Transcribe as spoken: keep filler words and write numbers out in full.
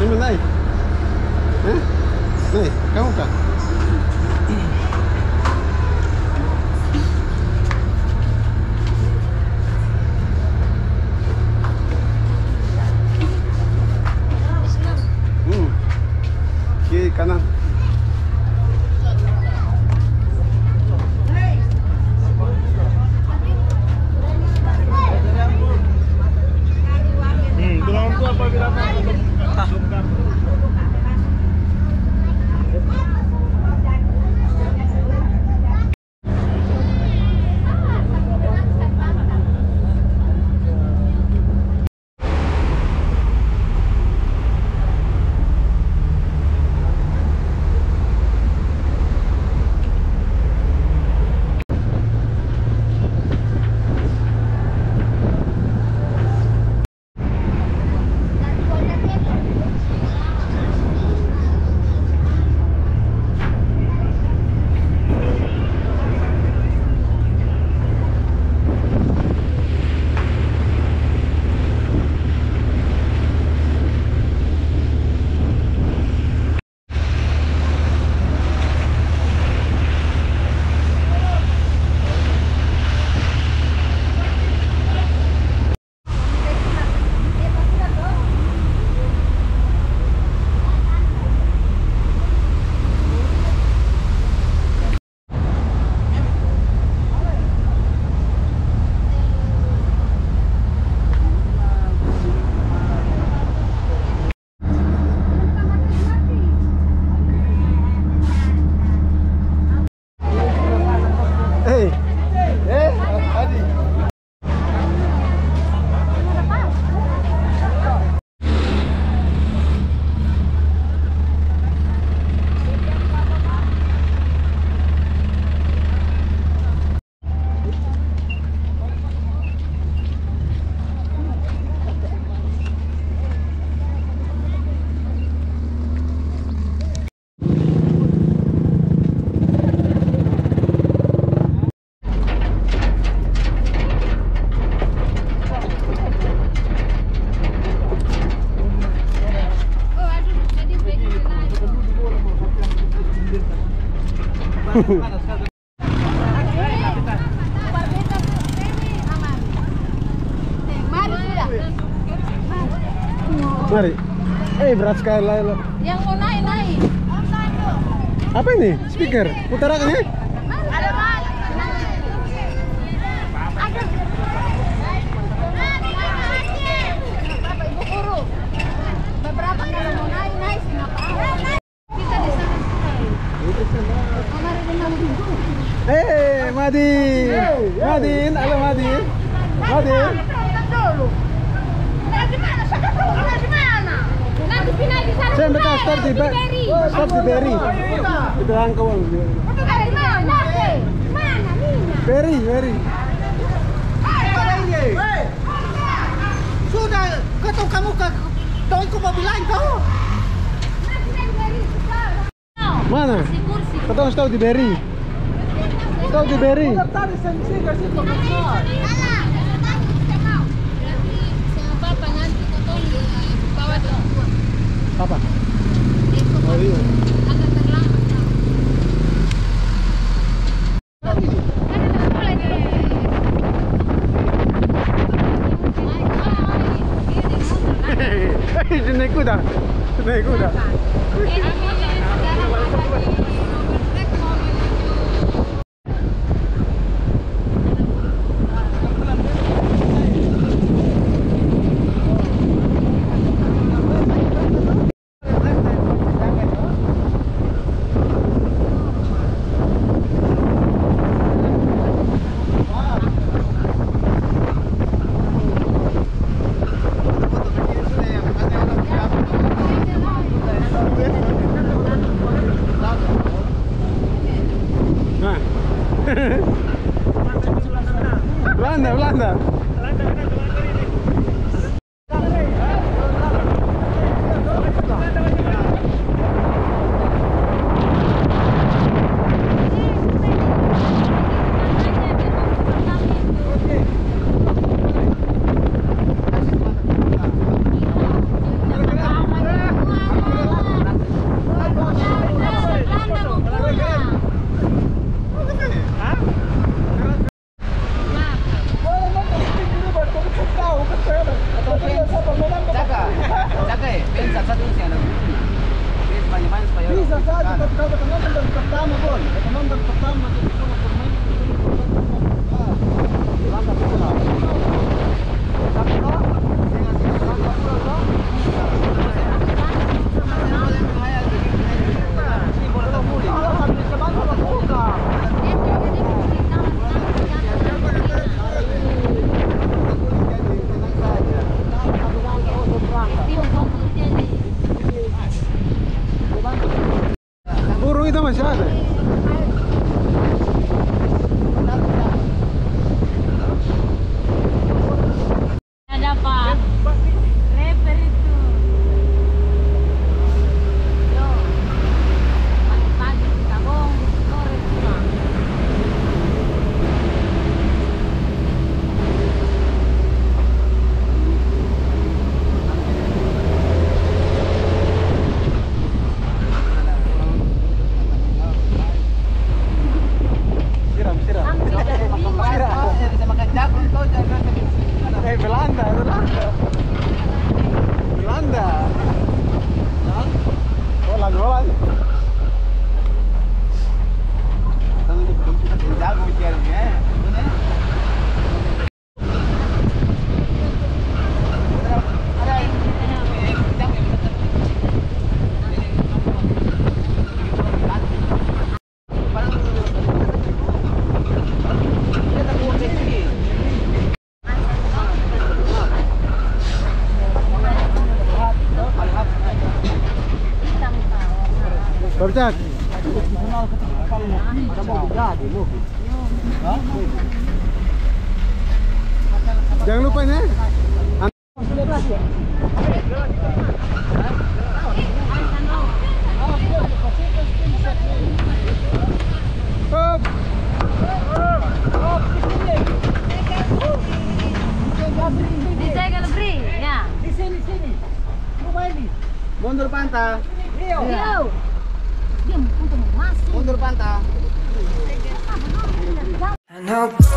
Tunggu naik. Hah? Naik, kamu kah? Hmm. Kiri kanan. Mari. Eh, berat sekali lah. Yang mau naik naik. Apa ini? Speaker. Putar aja. Ada mas. Ada. Bapak ibu guru. Beberapa kalau mau naik naik siapa? Kita di sana. Eh, Madin. Madin, halo Madin. Madin. Saya bekas stop di Beri. Stop di Beri. Itu angka uang. Beri, Beri. Sudah, ketemu kamu ke Toyko mobil lain kau. Mana? Ketemu stop di Beri. Stop di Beri. Apa? Oh iya. Hehehe, naik kuda, naik kuda. Thank you. Bercak. Jangan lupa ini. Di sini sini. Mundur pantai. I know.